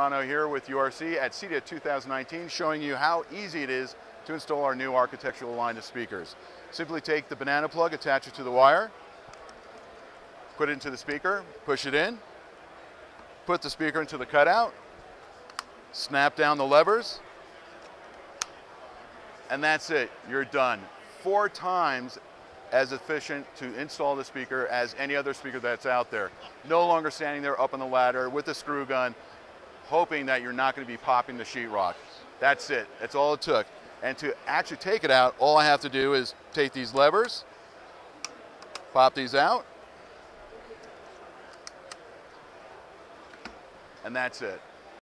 Romano here with URC at CEDIA 2019, showing you how easy it is to install our new architectural line of speakers. Simply take the banana plug, attach it to the wire, put it into the speaker, push it in, put the speaker into the cutout, snap down the levers, and that's it. You're done. 4 times as efficient to install the speaker as any other speaker that's out there. No longer standing there up on the ladder with a screw gun, hoping that you're not going to be popping the sheetrock. That's it. That's all it took. And to actually take it out, all I have to do is take these levers, pop these out, and that's it.